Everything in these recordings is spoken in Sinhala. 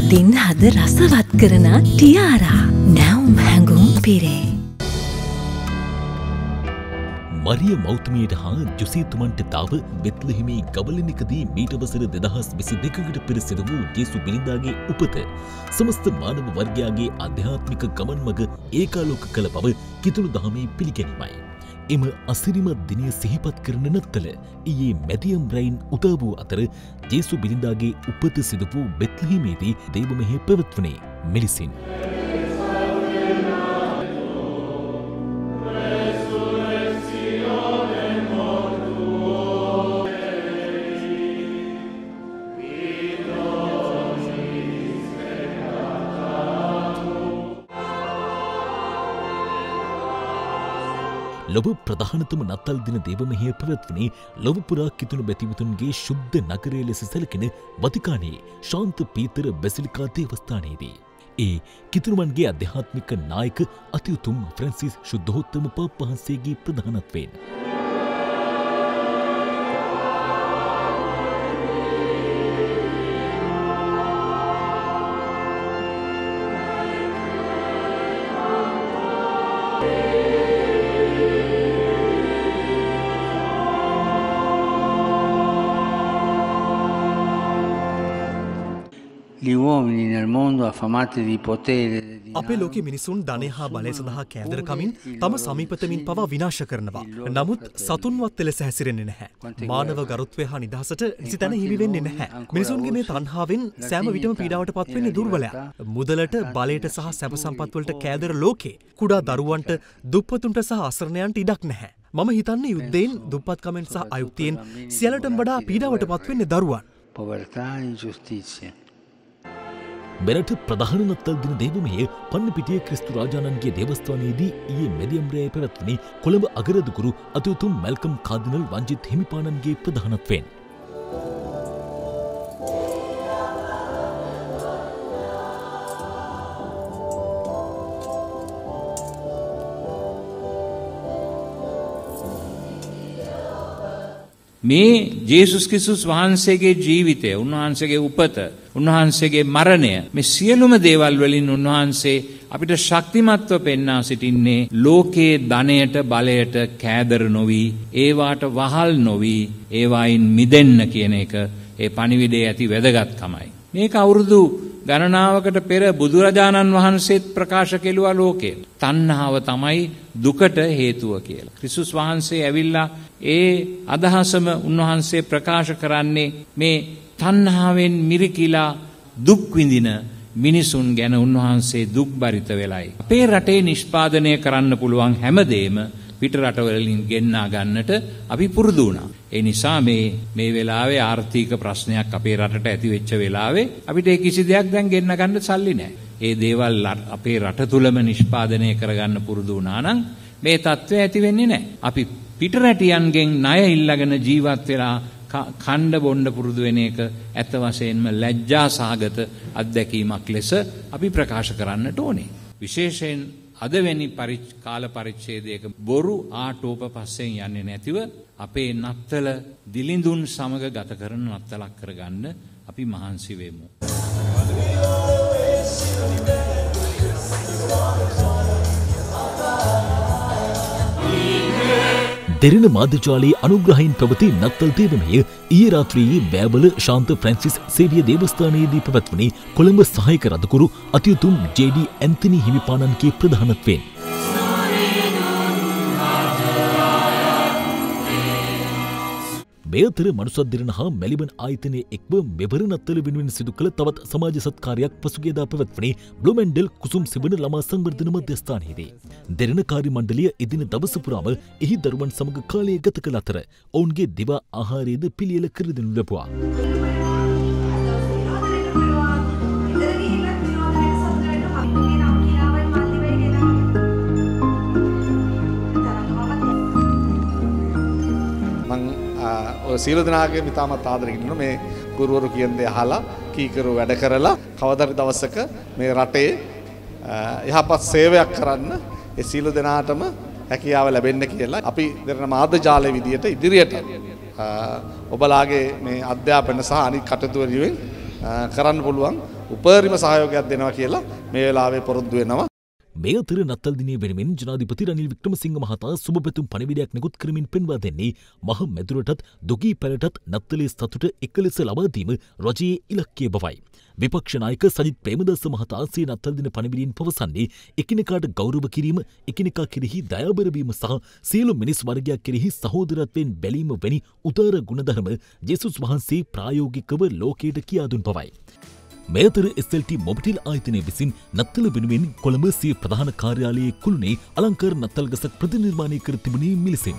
හදින් හද රසවත් කරන ටියාරා නැවුම් හැඟුම් පිරේ මරිය මෞතුමියට හා ජොසීතුමන්ට තව බෙත්ලෙහිමේ ගවලෙනකදී මීට වසර 2022කට පෙර සිදු වූ ජේසු බිරිඳාගේ උපත සමස්ත මානව වර්ගයාගේ ආධ්‍යාත්මික ගමන් මඟ ඒකාලෝක කළ බව කිතුණු දහමේ පිළිගැනීමයි එම අසිරිමත් දිනය සිහිපත් කරන නත්තල ඊයේ මැදියම් රැයින් උදා වූ අතර ජේසු බිරිඳාගේ උපත සිදු වූ බෙත්ලෙහිමේදී දේව මෙහෙය පැවැත්වුණේ මෙලෙසින් ලොව ප්‍රධානතම නත්තල් දින දේවමෙහෙය පැවැත්වුණේ ලොව පුරා කිතුණු බැතිමතුන්ගේ ශුද්ධ නගරය ලෙස සැලකෙන වතිකානයේ ශාන්ත පීතර බැසිලිකා දේවස්ථානයේදී ඒ කිතුණුවන්ගේ අධ්‍යාත්මික නායක අති උතුම් ෆ්‍රැන්සිස් සුද්ධෝත්තම පාප් වහන්සේගේ ප්‍රධානත්වයෙන් අපේ ලෝකයේ මිනිසුන් ධනය හා බලය සඳහා කෑදරකමින් තම සමීපතමින් පවා විනාශ කරනවා. නමුත් සතුන්වත් එලෙස හැසිරෙන්නේ නැහැ. මානව ගරුත්වය හා නිදහසට නිසිතැන හිමි වෙන්නේ නැහැ. මිනිසුන්ගේ මේ තණ්හාවෙන් සෑම විටම පීඩාවට පත් වෙන්නේ දුර්වලයා. මුදලට, බලයට සහ සැප සම්පත් වලට කෑදර ලෝකේ කුඩා දරුවන්ට, දුප්පතුන්ට සහ අසරණයන්ට ඉඩක් නැහැ. මම හිතන්නේ යුද්ධයෙන්, දුප්පත්කමෙන් සහ අයුක්තියෙන් සියලටම වඩා පීඩාවට පත් වෙන්නේ දරුවන්. Povertà e ingiustizia. මෙරට ප්‍රධාන නත්තල් දින දේවමෙහෙය පන්නපිටිය ක්‍රිස්තු රාජාණන්ගේ දේවස්ථානයේදී ඊයේ මැදියම් රැයේ පැවැත්වුණේ කොළඹ අගරදුගුරු අති උතුම් මැල්කම් කාදිනල් වංජිත් හිමිපාණන්ගේ ප්‍රධානත්වයෙන්. මේ ජේසුස් ක්‍රිස්තුස් වහන්සේගේ ජීවිතය, උන්වහන්සේගේ උපත, උන්වහන්සේගේ මරණය, මේ සියලුම දේවල් වලින් උන්වහන්සේ අපිට ශක්තිමත්ව පෙන්වා සිටින්නේ ලෝකයේ ධනයට, බලයට කෑදර නොවි, ඒවාට වහල් නොවි, ඒවායින් මිදෙන්න කියන එක ඒ පණිවිඩයේ ඇති වැදගත්කමයි. මේක අවුරුදු ගණනාවකට පෙර බුදුරජාණන් වහන්සේත් ප්‍රකාශ කෙළුවා ලෝකේ. තණ්හාව තමයි දුකට හේතුව කියලා. ක්‍රිස්තුස් වහන්සේ ඇවිල්ලා ඒ අදහසම උන්වහන්සේ ප්‍රකාශ කරන්නේ මේ තණ්හාවෙන් මිරිකිලා දුක් විඳින මිනිසුන් ගැන උන්වහන්සේ දුක්බරිත වෙලයි. අපේ රටේ නිෂ්පාදනය කරන්න පුළුවන් හැමදේම පිට රටවලින් ගෙන්නා ගන්නට අපි පුරුදු වුණා. ඒ නිසා මේ වෙලාවේ ආර්ථික ප්‍රශ්නයක් අපේ රටට ඇති වෙච්ච වෙලාවේ අපිට ඒ කිසි දෙයක් දැන් ගෙන්න ගන්න සල්ලි නැහැ. ඒ දේවල් අපේ රට තුලම නිෂ්පාදනය කරගන්න පුරුදු වුණා නම් මේ තත්ත්වය ඇති වෙන්නේ නැහැ. අපි පිට රටියන්ගෙන් ණය ඉල්ලගෙන ජීවත් වෙලා කණ්ඩ බොණ්ඩ පුරුදු වෙන එක ඇත්ත වශයෙන්ම ලැජ්ජාසහගත අත්දැකීමක් ලෙස අපි ප්‍රකාශ කරන්නට ඕනේ. විශේෂයෙන් අද වෙනි කාල පරිච්ඡේදයක බොරු ආටෝප පස්සෙන් යන්නේ නැතිව අපේ නත්තල දිලිඳුන් සමග ගත කරන නත්තලක් කරගන්න අපි මහන්සි වෙමු. දෙරණ මාධ්‍යජාලයේ අනුග්‍රහයෙන් පැවති නත්තල් දේවමෙහෙය ඊයේ රාත්‍රියේ බෑවල ශාන්ත ෆ්‍රැන්සිස් සේවිය දේවස්ථානයේදී පැවැත්වුණේ කොළඹ සහායක රදකුරු අති උතුම් ජේ.ඩී. ඇන්තනි හිමිපාණන්ගේ ප්‍රධානත්වයෙන්. මෙතර මනුසත් දෙරණ හා මැලිබන් ආයතනයේ එක්ව මෙවර නත්තල වෙනුවෙන් සිදු කළ තවත් සමාජ සත්කාරයක් පසුගියදා පැවැත්වුණේ බ්ලොමෙන්ඩල් කුසුම් සිවණ ළමා සංවර්ධන මධ්‍යස්ථානයේදී. දෙරණ කාර්ය මණ්ඩලය එදින දවස පුරාම එහි දරුවන් සමග කාලය ගත කළ අතර ඔවුන්ගේ දිවා ආහාරයේද පිළියෙල කර දෙනු ලැබුවා. සියලු දෙනාගේ ඉතාමත් ආදරෙකින් මේ ගුරුවරු කියන දේ අහලා කීකරු වැඩ කරලා කවදාද දවසක මේ රටේ යහපත් සේවයක් කරන්න ඒ සියලු දෙනාටම හැකියාව ලැබෙන්න කියලා අපි දෙරණ මාධ්‍ය ජාලය විදියට ඉදිරියට ඔබලාගේ මේ අධ්‍යාපන සහ අනික් කටයුතු වලින් කරන්න පුළුවන් උපරිම සහයෝගයක් දෙනවා කියලා මේ වෙලාවේ පොරොන්දු වෙනවා මේ අතර නත්තල් දිනයේ වෙනුවෙන් ජනාධිපති රනිල් වික්‍රමසිංහ මහතා සුබ පැතුම් පණිවිඩයක් නිකුත් කරමින් පෙන්වා දෙන්නේ මහ මැදුරටත් දොගී පැලටත් නත්තලේ සතුට එකලෙස ලබා දීම රජයේ ඉලක්කය බවයි विपक्ष नायक सजित प्रेमदास महता से नत्तल पणिबिडियन पवसन्ने एकिनेकाट गौरव किरीम एकिनेका किरेहि दयाबरबीम सह सियलु मिनिस वर्गया किरेहि सहोदरत्वेन बॅलीम वेनि उदार गुणधर्म येसुस वහන්සේ प्रायोगिकව ලෝකයට කියා දුන් බවයි मेतर SLT मोबिटिल आयतने विसिन नत्तल वेनुवेन कोलंब सी प्रधान कार्यालयයේ කුළුනේ अलंकार नत्तल गसक प्रतिनिर्माणය කර තිබුණේ මිලසින්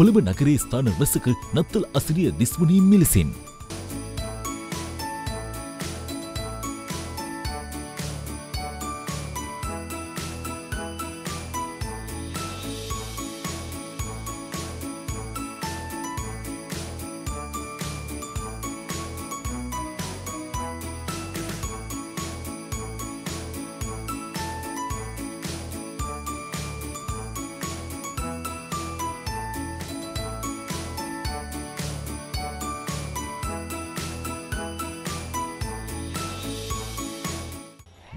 කොළඹ නගරයේ ස්ථාන වසක නත්තල් අසිරිය දිස්වුණී මිලසින්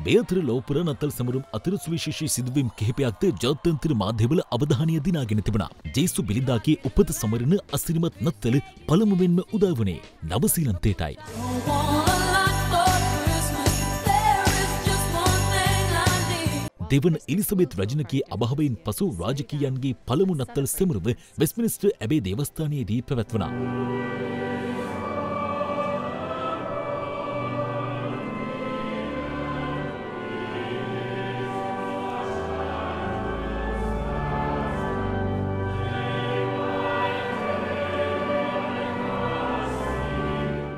बेअर लोपुर नत्तल समर अतिर सुविशेषी सिद्वीं किहिपयक्त जातंत्र माध्यमल अवधानिय दिनागिन तिबुणा जेसु बिलिदाकी उपत समरन असिरिमत नत्तल पलमुवेन्म उदावुणे नवसीलंतेटයි देवन एलिसबेथ रजनगे अभावයෙන් පසු රාජකීයන්ගේ පළමු නත්තල් සමරුව වෙස්ට්මින්ස්ටර් ඇබේ දේවස්ථානයේදී පැවැත්වුණා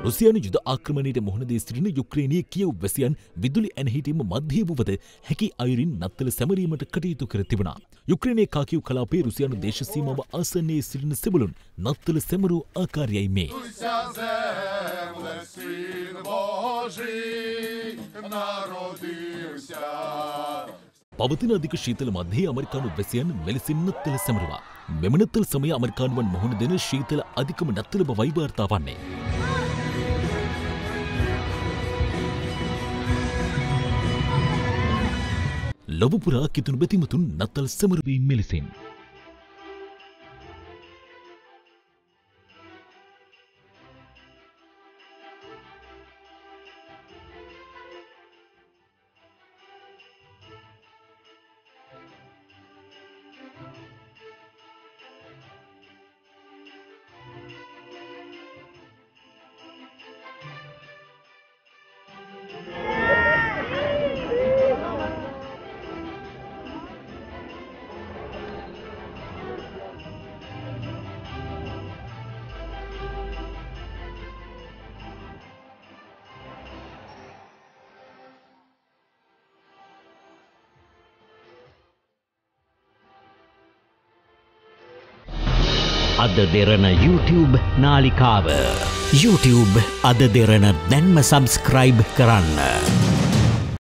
රුසියානු යුද ආක්‍රමණයට මුහුණ දී සිටින යුක්‍රේනයේ කියව් වැසියන් විදුලි ඇනහිටීම මැදිහි වුවද හැකි අයුරින් නත්තල සැමරීමට කටයුතු කර තිබුණා. යුක්‍රේනයේ කාකිව් කලාපයේ රුසියානු දේශ සීමාව ආසන්නයේ සිටින සෙබළුන් නත්තල සැමරූ ආකාරයයි මේ. පවතින අධික ශීතල මැදේ ඇමරිකානු වැසියන් මෙලෙසින් නත්තල සැමරුවා. මෙම නත්තල සමයේ ඇමරිකානුවන් මුහුණ දෙන ශීතල අධිකම නත්තල බවයි වාර්තා වන්නේ. लवपुरा कितुन बेतिमतुन नत्तल समरवी मिलिसिन අද දෙරන YouTube නාලිකාව YouTube අද දෙරන දැන්ම subscribe කරන්න